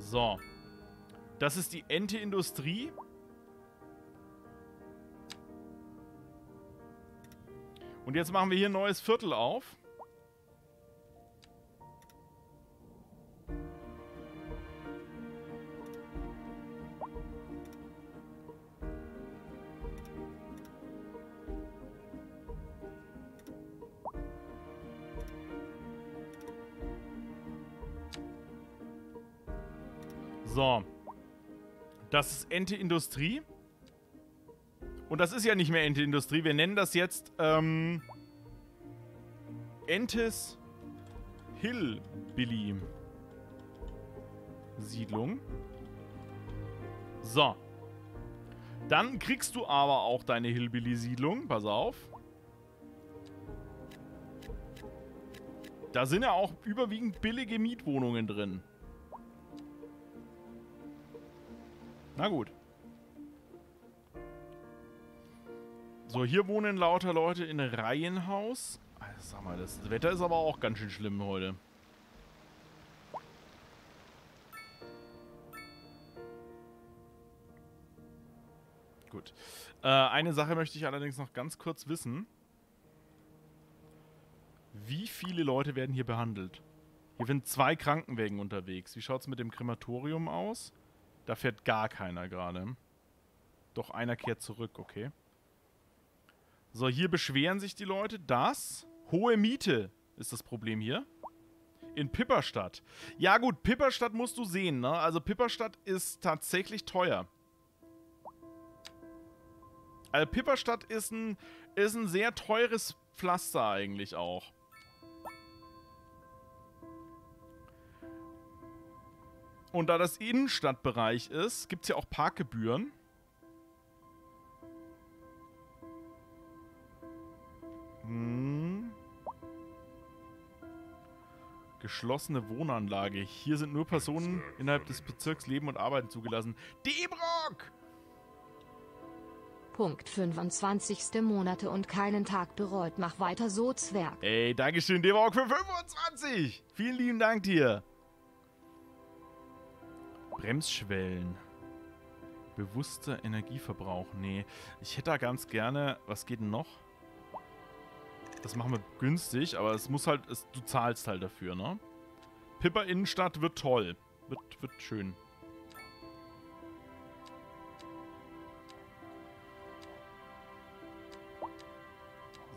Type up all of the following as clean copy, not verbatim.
So. Das ist die Ente Industrie. Und jetzt machen wir hier ein neues Viertel auf. So. Das ist Ente Industrie. Und das ist ja nicht mehr Ente Industrie. Wir nennen das jetzt Entes Hillbilly Siedlung. So. Dann kriegst du aber auch deine Hillbilly Siedlung. Pass auf. Da sind ja auch überwiegend billige Mietwohnungen drin. Na gut. So, hier wohnen lauter Leute in Reihenhaus. Sag mal, das Wetter ist aber auch ganz schön schlimm heute. Gut. Eine Sache möchte ich allerdings noch ganz kurz wissen. Wie viele Leute werden hier behandelt? Hier sind 2 Krankenwägen unterwegs. Wie schaut es mit dem Krematorium aus? Da fährt gar keiner gerade. Doch einer kehrt zurück, okay. So, hier beschweren sich die Leute, dass hohe Miete ist das Problem hier. In Pipperstadt. Ja gut, Pipperstadt musst du sehen, ne? Also Pipperstadt ist tatsächlich teuer. Also Pipperstadt ist ein sehr teures Pflaster eigentlich auch. Und da das Innenstadtbereich ist, gibt es ja auch Parkgebühren. Hm. Geschlossene Wohnanlage. Hier sind nur Personen innerhalb des Bezirks leben und arbeiten zugelassen. DeBrock! Punkt 25. Monate und keinen Tag bereut. Mach weiter so, Zwerg. Ey, Dankeschön, DeBrock, für 25! Vielen lieben Dank dir! Bremsschwellen. Bewusster Energieverbrauch. Nee, ich hätte da ganz gerne... Was geht denn noch? Das machen wir günstig, aber es muss halt... du zahlst halt dafür, ne? Pippa Innenstadt wird toll. Wird schön.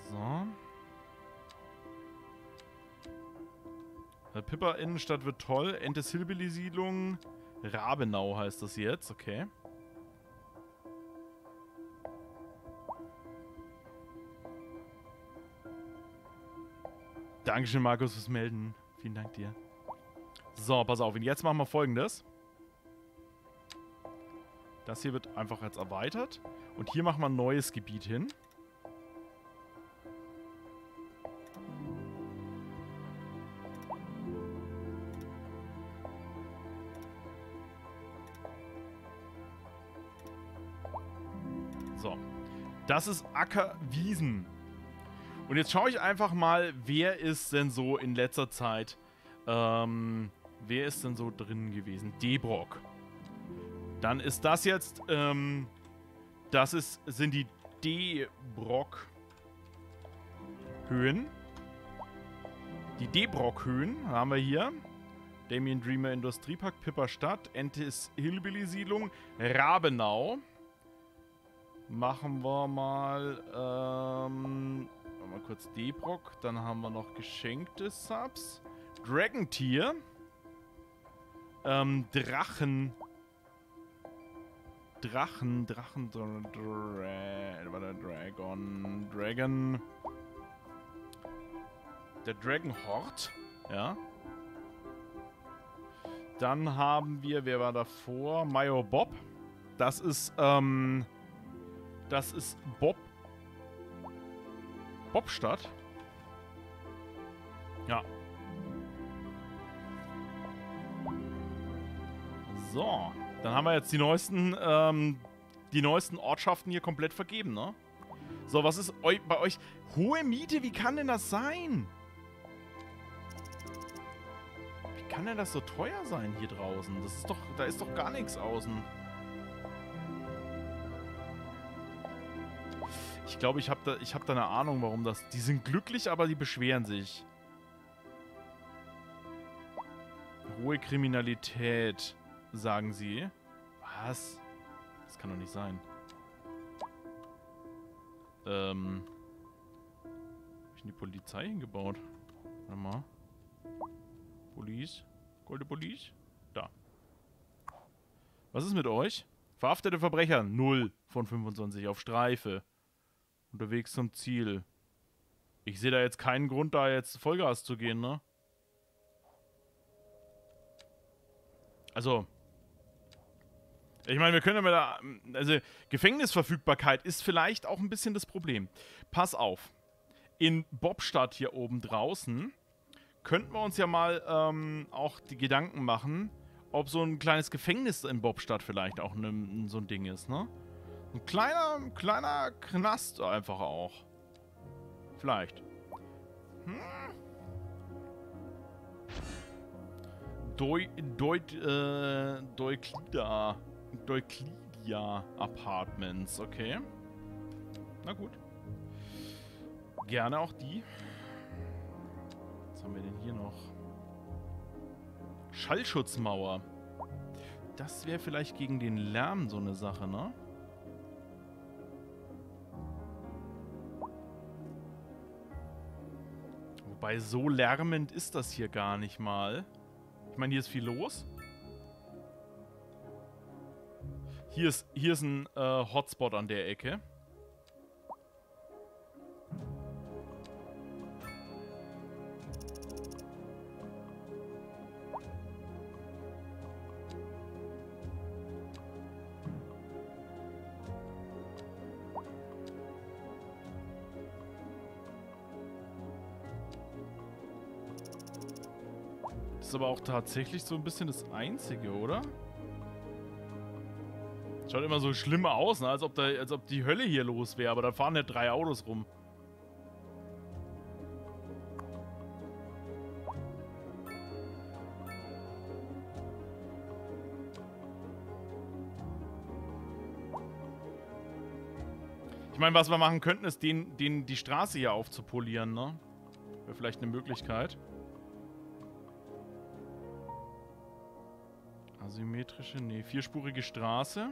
So. Pippa Innenstadt wird toll. Entes Hillbilly Siedlung... Rabenau heißt das jetzt, okay. Dankeschön, Markus, fürs Melden. Vielen Dank dir. So, pass auf. Und jetzt machen wir Folgendes. Das hier wird einfach jetzt erweitert. Und hier machen wir ein neues Gebiet hin. Das ist Ackerwiesen. Und jetzt schaue ich einfach mal, wer ist denn so in letzter Zeit, wer ist denn so drin gewesen? Debrock. Dann ist das jetzt, sind die DeBrock Höhen. Die DeBrock Höhen haben wir hier. Damien Dreamer Industriepark, Pipperstadt, Entes Hillbilly Siedlung, Rabenau. Machen wir mal, mal kurz Debrock, dann haben wir noch geschenkte Subs. Dragon Tier. Dragon. Der Dragon Hort, ja. Dann haben wir, wer war davor? Mayo Bob. Das ist Bobstadt. Ja. So. Dann haben wir jetzt die neuesten Ortschaften hier komplett vergeben, ne? So, was ist bei euch? Hohe Miete, wie kann denn das sein? Wie kann denn das so teuer sein hier draußen? Das ist doch, da ist doch gar nichts außen. Ich glaube, ich hab da eine Ahnung, warum das... Die sind glücklich, aber die beschweren sich. Hohe Kriminalität, sagen sie. Was? Das kann doch nicht sein. Hab ich in die Polizei hingebaut? Warte mal. Police. Golde Police. Da. Was ist mit euch? Verhaftete Verbrecher. 0 von 25 auf Streife. Unterwegs zum Ziel. Ich sehe da jetzt keinen Grund, da jetzt Vollgas zu gehen, ne? Also. Ich meine, wir können aber da... Also, Gefängnisverfügbarkeit ist vielleicht auch ein bisschen das Problem. Pass auf. In Bobstadt hier oben draußen könnten wir uns ja mal auch die Gedanken machen, ob so ein kleines Gefängnis in Bobstadt vielleicht auch so ein Ding ist, ne? Ein kleiner Knast einfach auch. Vielleicht. Deuclidia Apartments, okay. Na gut. Gerne auch die. Was haben wir denn hier noch? Schallschutzmauer. Das wäre vielleicht gegen den Lärm so eine Sache, ne? Wobei, so lärmend ist das hier gar nicht mal. Ich meine, hier ist viel los. Hier ist ein Hotspot an der Ecke. Aber auch tatsächlich so ein bisschen das Einzige, oder? Schaut immer so schlimm aus, ne? als ob die Hölle hier los wäre, aber da fahren ja 3 Autos rum. Ich meine, was wir machen könnten, ist denen die Straße hier aufzupolieren, ne? Wäre vielleicht eine Möglichkeit. Asymmetrische, nee, vierspurige Straße.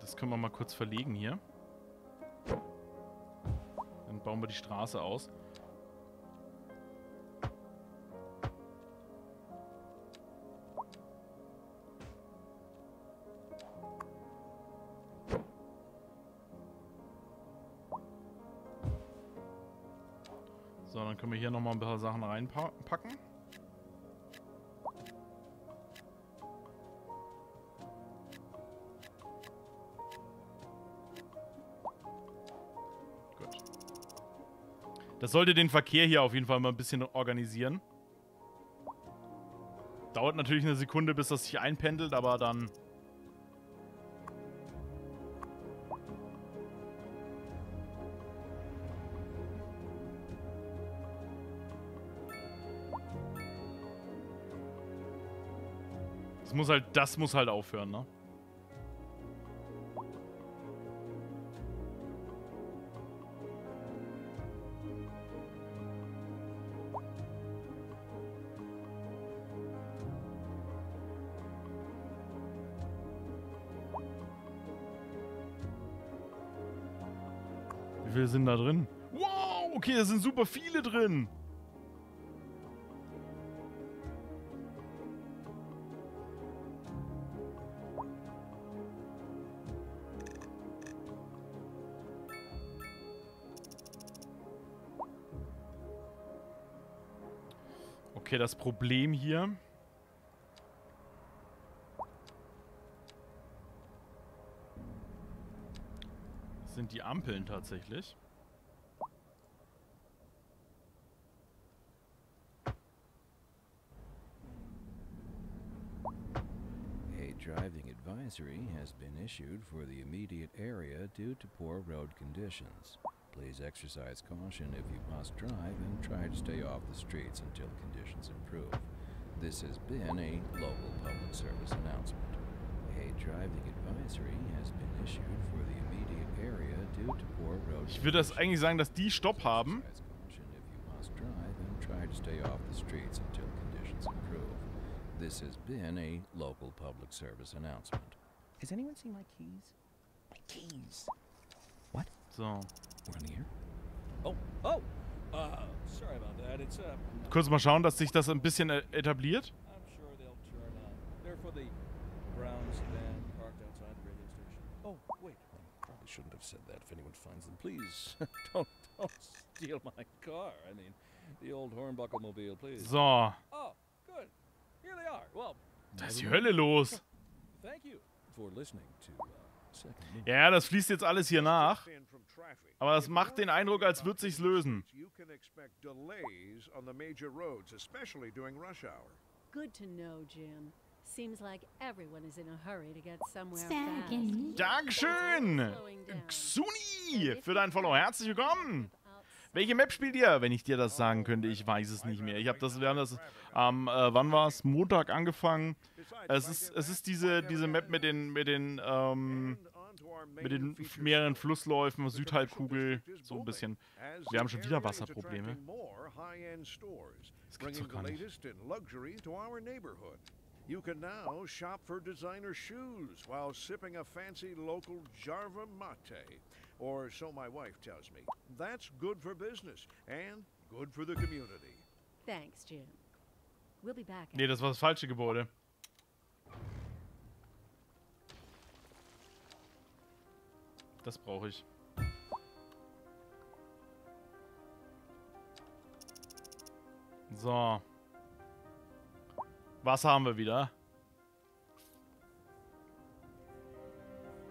Das können wir mal kurz verlegen hier. Dann bauen wir die Straße aus. Können wir hier nochmal ein paar Sachen reinpacken. Gut. Das sollte den Verkehr hier auf jeden Fall mal ein bisschen organisieren. Dauert natürlich eine Sekunde, bis das sich einpendelt, aber dann... Das muss halt aufhören, ne? Wie viele sind da drin? Wow, okay, da sind super viele drin. Okay, das Problem hier. Sind die Ampeln tatsächlich. Hey, driving advice. advisory has been issued for the immediate area due to poor road conditions. Please exercise caution if you must drive and try to stay off the streets until conditions improve. This has been a local public service announcement. A driving advisory has been issued for the immediate area due to poor road conditions. Ich würde das eigentlich sagen, dass die Stopp haben. This has been a local public service announcement. Has anyone seen my keys? My keys? What? So. We're in the air? Oh, oh! Sorry about that. It's kurz mal schauen, dass sich das ein bisschen etabliert. I'm sure they'll turn on. They're for the Browns van parked outside the radio station. Oh, wait. I probably shouldn't have said that. If anyone finds them, please don't steal my car. I mean, the old Hornbuckle-mobile, please. So. Oh. Da ist die Hölle los. Ja, das fließt jetzt alles hier nach. Aber das macht den Eindruck, als würde sich's lösen. Dankeschön, Xuni, für dein Follow. Herzlich willkommen. Welche Map spielt ihr? Wenn ich dir das sagen könnte, ich weiß es nicht mehr. Ich habe das, wir haben das am, wann war es? Montag angefangen. Es ist diese Map mit den mehreren Flussläufen, Südhalbkugel, so ein bisschen. Wir haben schon wieder Wasserprobleme. Das gibt's doch gar nicht. You can now shop for designer shoes while sipping a fancy local Jarva Mate, or so my wife tells me. That's good for business and good for the community. Thanks, Jim. We'll be back. Nee, das war das falsche Gebäude. Das brauche ich. So. Was haben wir wieder?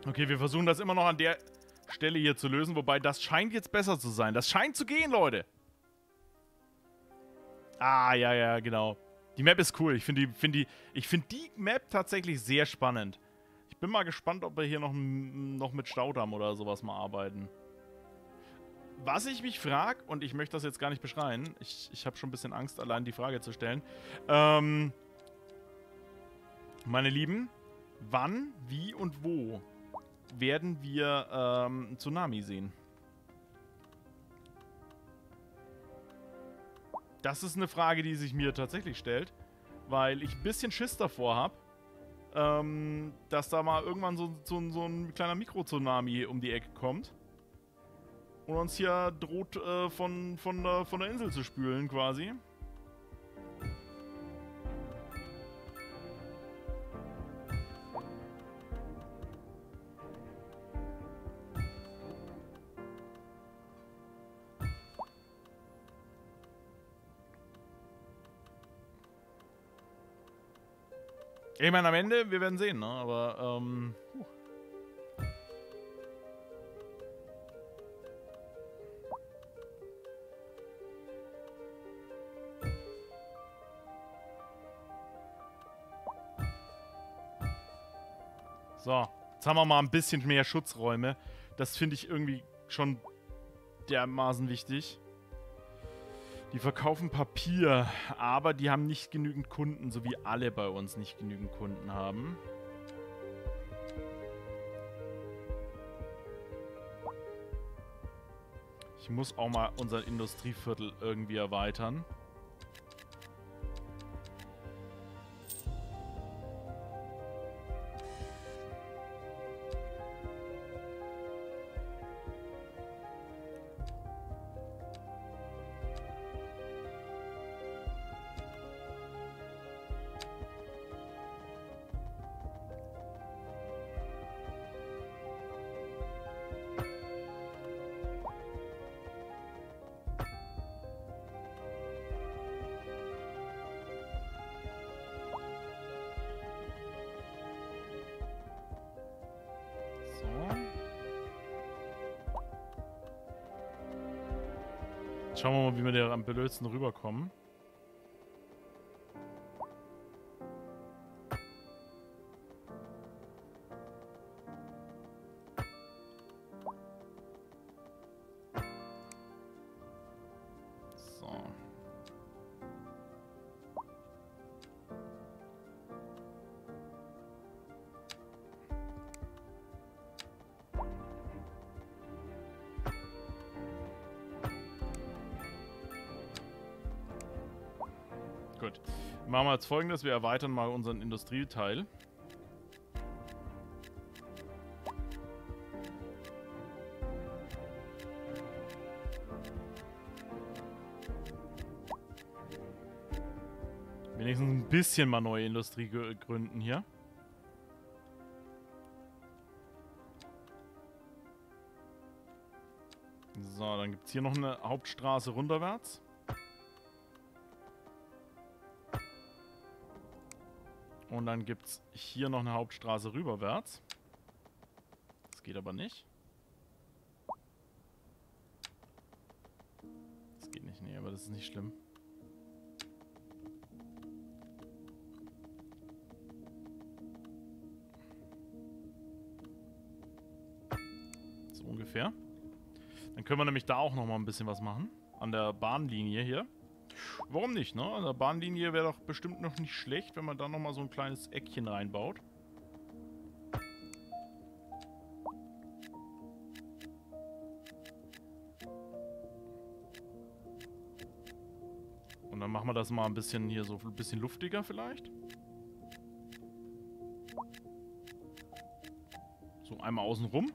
Okay, wir versuchen das immer noch an der Stelle hier zu lösen, wobei das scheint jetzt besser zu sein. Das scheint zu gehen, Leute. Ah, ja, ja, genau. Die Map ist cool. Ich finde die Map tatsächlich sehr spannend. Ich bin mal gespannt, ob wir hier noch mit Staudamm oder sowas mal arbeiten. Was ich mich frage, und ich möchte das jetzt gar nicht beschreien, ich habe schon ein bisschen Angst, allein die Frage zu stellen. Meine Lieben, wann, wie und wo werden wir Tsunami sehen? Das ist eine Frage, die sich mir tatsächlich stellt, weil ich ein bisschen Schiss davor habe, dass da mal irgendwann so ein kleiner Mikro-Tsunami um die Ecke kommt. Und uns hier droht, von der Insel zu spülen, quasi. Ich meine, am Ende, wir werden sehen, ne? Aber, so, jetzt haben wir mal ein bisschen mehr Schutzräume. Das finde ich irgendwie schon dermaßen wichtig. Die verkaufen Papier, aber die haben nicht genügend Kunden, so wie alle bei uns nicht genügend Kunden haben. Ich muss auch mal unser Industrieviertel irgendwie erweitern. Schauen wir mal, wie wir da am blödsten rüberkommen. Gut. Machen wir jetzt Folgendes. Wir erweitern mal unseren Industrieteil. Wenigstens ein bisschen mal neue Industrie gründen hier. So, dann gibt es hier noch eine Hauptstraße runterwärts. Und dann gibt es hier noch eine Hauptstraße rüberwärts. Das geht aber nicht. Das geht nicht, nee, aber das ist nicht schlimm. So ungefähr. Dann können wir nämlich da auch nochmal ein bisschen was machen. An der Bahnlinie hier. Warum nicht, ne? An der Bahnlinie wäre doch bestimmt noch nicht schlecht, wenn man da nochmal so ein kleines Eckchen reinbaut. Und dann machen wir das mal ein bisschen hier so ein bisschen luftiger vielleicht. So einmal außen rum.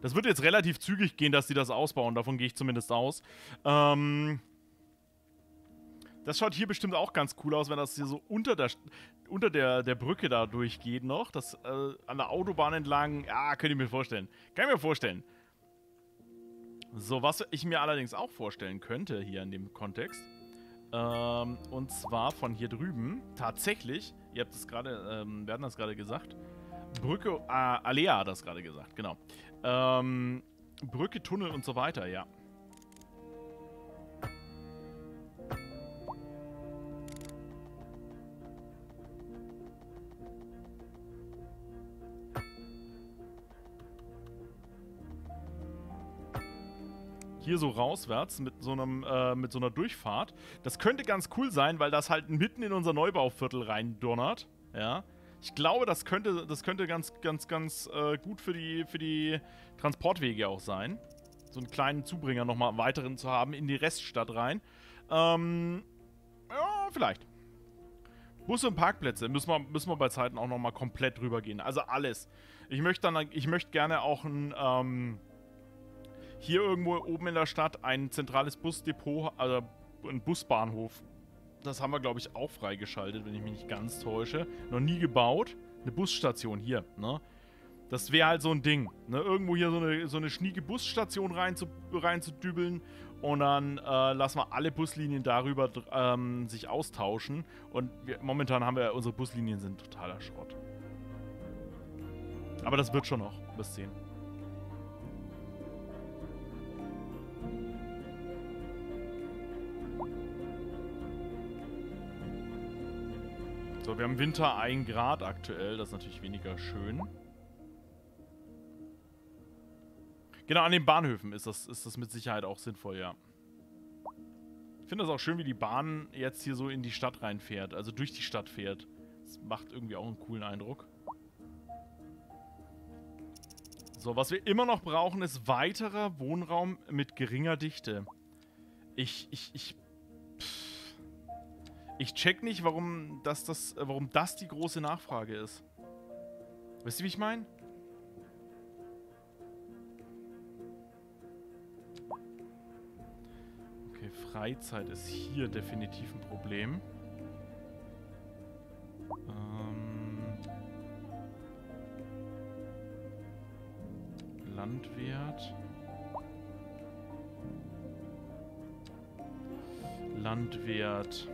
Das wird jetzt relativ zügig gehen, dass die das ausbauen. Davon gehe ich zumindest aus. Das schaut hier bestimmt auch ganz cool aus, wenn das hier so unter der Brücke da durchgeht noch. Das an der Autobahn entlang. Ja, könnt ihr mir vorstellen. Kann ich mir vorstellen. So, was ich mir allerdings auch vorstellen könnte hier in dem Kontext. Und zwar von hier drüben. Tatsächlich, ihr habt es gerade, wir hatten das gerade gesagt. Brücke, Alea hat das gerade gesagt, genau. Brücke, Tunnel und so weiter, ja. Hier so rauswärts mit so einer Durchfahrt. Das könnte ganz cool sein, weil das halt mitten in unser Neubauviertel reindonnert, ja. Ich glaube, das könnte ganz gut für die Transportwege auch sein. So einen kleinen Zubringer nochmal weiteren zu haben in die Reststadt rein. Ja, vielleicht. Busse und Parkplätze müssen wir bei Zeiten auch nochmal komplett drüber gehen. Also alles. Ich möchte gerne auch ein, hier irgendwo oben in der Stadt ein zentrales Busdepot, also ein Busbahnhof. Das haben wir, glaube ich, auch freigeschaltet, wenn ich mich nicht ganz täusche. Noch nie gebaut. Eine Busstation hier, ne? Das wäre halt so ein Ding, ne? Irgendwo hier so eine schnieke Busstation reinzudübeln. Und dann lassen wir alle Buslinien darüber sich austauschen. Und momentan haben wir, unsere Buslinien sind totaler Schrott. Aber das wird schon noch. Bis 10. So, wir haben Winter 1 Grad aktuell, das ist natürlich weniger schön. Genau, an den Bahnhöfen ist das mit Sicherheit auch sinnvoll, ja. Ich finde das auch schön, wie die Bahn jetzt hier so in die Stadt reinfährt, also durch die Stadt fährt. Das macht irgendwie auch einen coolen Eindruck. So, was wir immer noch brauchen, ist weiterer Wohnraum mit geringer Dichte. Ich check nicht, warum das die große Nachfrage ist. Wisst ihr, wie ich meine? Okay, Freizeit ist hier definitiv ein Problem. Landwirt.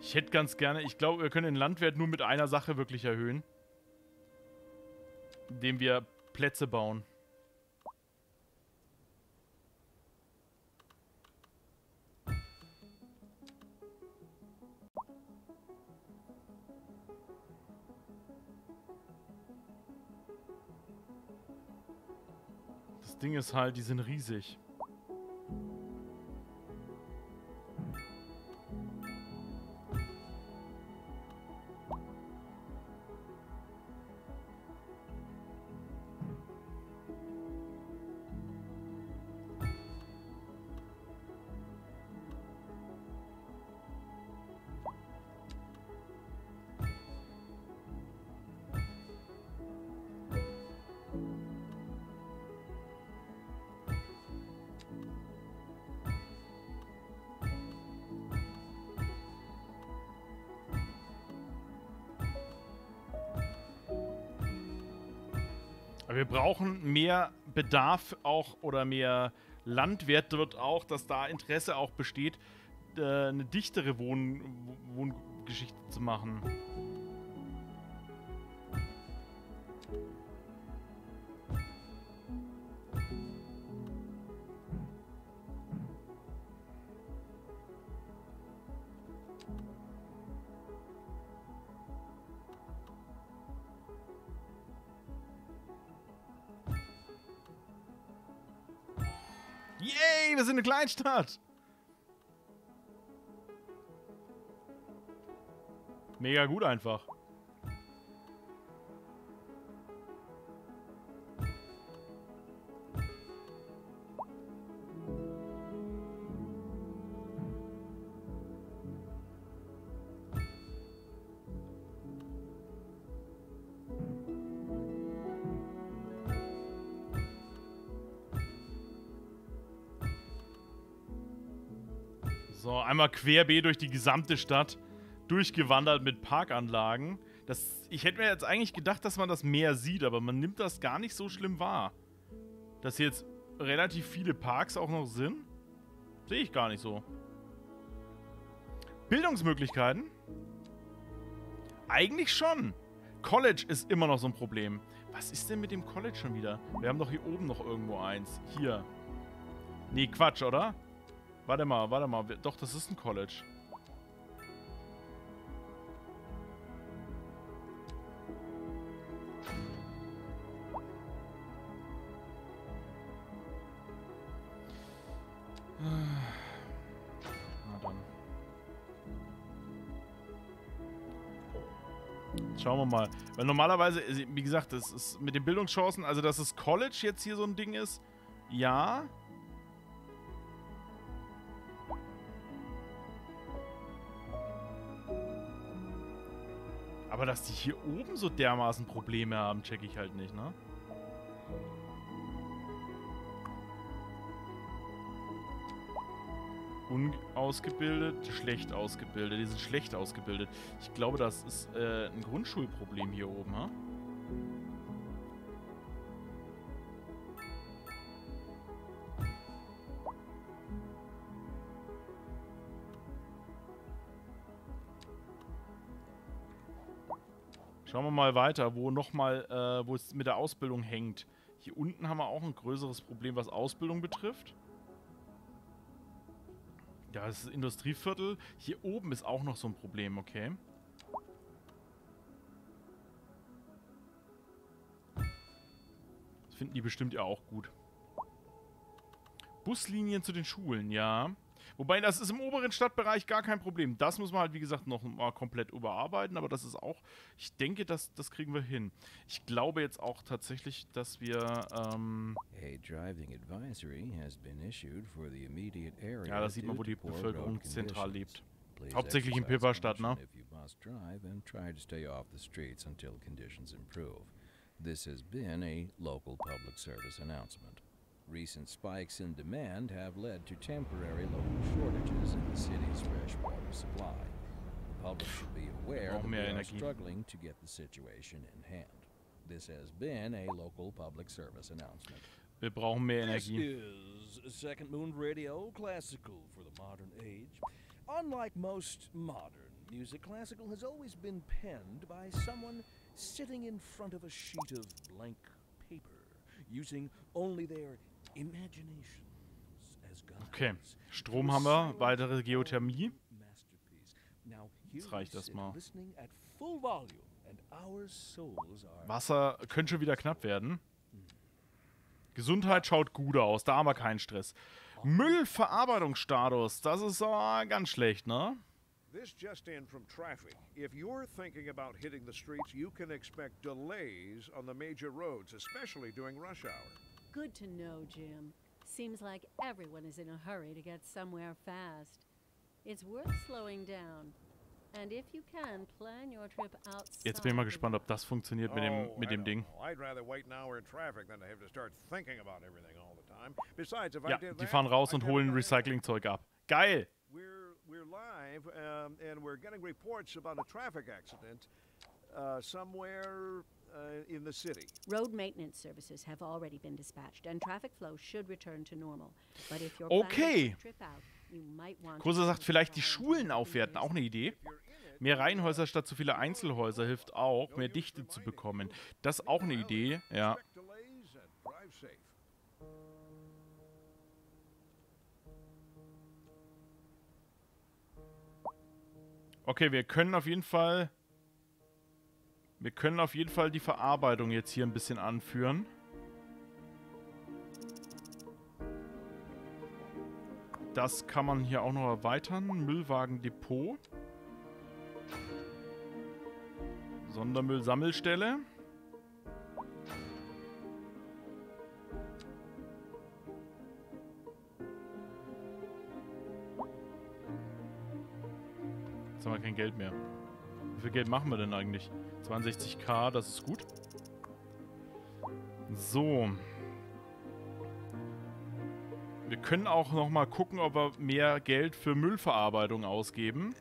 Ich hätte ganz gerne, ich glaube, wir können den Landwert nur mit einer Sache wirklich erhöhen. Indem wir Plätze bauen. Das Ding ist halt, die sind riesig. Aber wir brauchen mehr Bedarf auch oder mehr Landwert dort auch, dass da Interesse auch besteht, eine dichtere Wohngeschichte zu machen. Yay, wir sind eine Kleinstadt! Mega gut einfach. So, einmal querbeet durch die gesamte Stadt durchgewandert mit Parkanlagen. Ich hätte mir jetzt eigentlich gedacht, dass man das mehr sieht, aber man nimmt das gar nicht so schlimm wahr. Dass hier jetzt relativ viele Parks auch noch sind, sehe ich gar nicht so. Bildungsmöglichkeiten? Eigentlich schon. College ist immer noch so ein Problem. Was ist denn mit dem College schon wieder? Wir haben doch hier oben noch irgendwo eins. Hier. Nee, Quatsch, oder? Warte mal, warte mal. Doch, das ist ein College. Schauen wir mal. Weil normalerweise, wie gesagt, das ist mit den Bildungschancen, also dass das College jetzt hier so ein Ding ist, ja. Aber dass die hier oben so dermaßen Probleme haben, check ich halt nicht, ne? Unausgebildet, schlecht ausgebildet. Die sind schlecht ausgebildet. Ich glaube, das ist ein Grundschulproblem hier oben, ha? Schauen wir mal weiter, wo nochmal, wo es mit der Ausbildung hängt. Hier unten haben wir auch ein größeres Problem, was Ausbildung betrifft. Ja, das ist das Industrieviertel. Hier oben ist auch noch so ein Problem, okay. Das finden die bestimmt ja auch gut. Buslinien zu den Schulen, ja. Wobei, das ist im oberen Stadtbereich gar kein Problem. Das muss man halt, wie gesagt, noch mal komplett überarbeiten. Aber das ist auch... Ich denke, das kriegen wir hin. Ich glaube jetzt auch tatsächlich, dass wir... ja, da sieht man, wo die Bevölkerung zentral lebt. Hauptsächlich in Pipperstadt, ne? This has been a local public service announcement. Recent spikes in demand have led to temporary local shortages in the city's fresh water supply. The public should be aware that we are struggling to get the situation in hand. This has been a local public service announcement. Wir brauchen mehr Energie. This is Second Moon Radio, classical for the modern age. Unlike most modern music, classical has always been penned by someone sitting in front of a sheet of blank paper, using only their imaginations as guides. Okay, Strom haben wir, weitere Geothermie. Jetzt reicht das mal. Wasser könnte schon wieder knapp werden. Gesundheit schaut gut aus, da haben wir keinen Stress. Müllverarbeitungsstatus, das ist ganz schlecht, ne? This just in from traffic. If you're thinking about hitting the streets, you can expect delays on the major roads, especially during rush hour. Good to know, Jim. Seems like everyone is in a hurry to get somewhere fast. It's worth slowing down. And if you can, plan your trip outside. Jetzt bin ich mal gespannt, ob das funktioniert mit dem Ding. Ja, die fahren raus und holen Recyclingzeug ab. Geil! We're live and we're getting reports about a traffic accident somewhere in the city. Road maintenance services have already been dispatched and traffic flow should return to normal. But if you're planning a trip out, you might want to... Kurzer sagt, vielleicht die Schulen aufwerten, auch eine Idee. Mehr Reihenhäuser statt zu viele Einzelhäuser hilft auch, mehr Dichte zu bekommen. Das ist auch eine Idee, ja. Okay, wir können auf jeden Fall die Verarbeitung jetzt hier ein bisschen anführen. Das kann man hier auch noch erweitern. Müllwagendepot. Sondermüllsammelstelle. Jetzt haben wir kein Geld mehr. Wie viel Geld machen wir denn eigentlich? 62.000, das ist gut. So. Wir können auch nochmal gucken, ob wir mehr Geld für Müllverarbeitung ausgeben.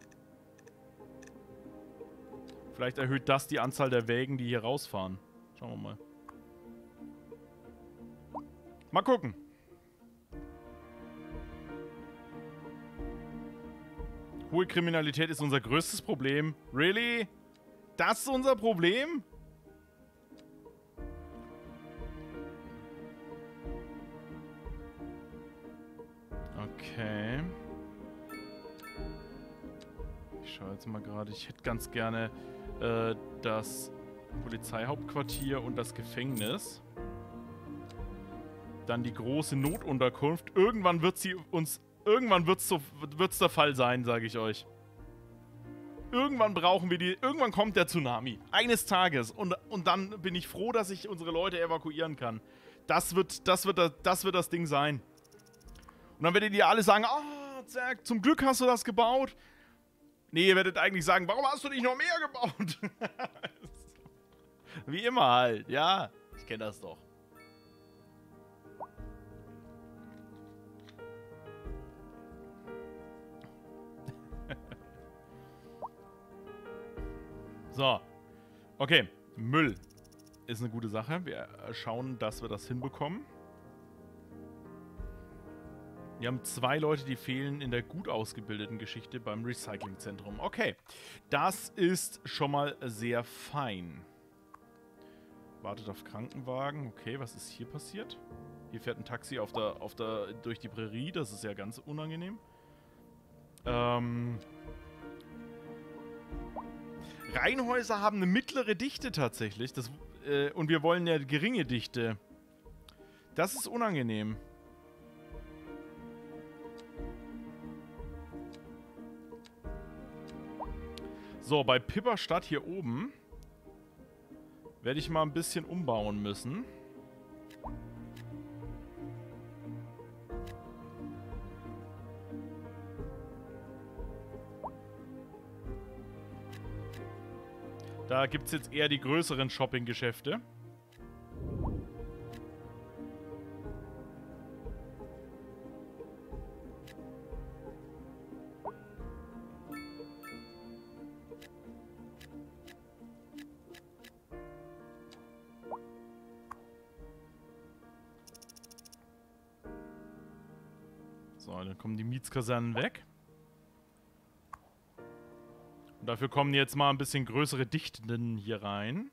Vielleicht erhöht das die Anzahl der Wägen, die hier rausfahren. Schauen wir mal. Mal gucken. Hohe Kriminalität ist unser größtes Problem. Really? Das ist unser Problem? Okay. Ich schaue jetzt mal gerade. Ich hätte ganz gerne das Polizeihauptquartier und das Gefängnis. Dann die große Notunterkunft. Irgendwann wird sie uns... Irgendwann wird es so, der Fall sein, sage ich euch. Irgendwann brauchen wir die... Irgendwann kommt der Tsunami. Eines Tages. Und dann bin ich froh, dass ich unsere Leute evakuieren kann. Das wird das Ding sein. Und dann werdet ihr alle sagen, ah, Zack, zum Glück hast du das gebaut. Nee, ihr werdet eigentlich sagen, warum hast du nicht noch mehr gebaut? Wie immer halt. Ja, ich kenne das doch. So, okay, Müll ist eine gute Sache. Wir schauen, dass wir das hinbekommen. Wir haben 2 Leute, die fehlen in der gut ausgebildeten Geschichte beim Recyclingzentrum. Okay, das ist schon mal sehr fein. Wartet auf Krankenwagen. Okay, was ist hier passiert? Hier fährt ein Taxi durch die Prärie. Das ist ja ganz unangenehm. Reihenhäuser haben eine mittlere Dichte tatsächlich. Das, und wir wollen ja geringe Dichte. Das ist unangenehm. So, bei Pipperstadt hier oben werde ich mal ein bisschen umbauen müssen. Da gibt es jetzt eher die größeren Shoppinggeschäfte. So, dann kommen die Mietskasernen weg. Dafür kommen jetzt mal ein bisschen größere Dichten hier rein.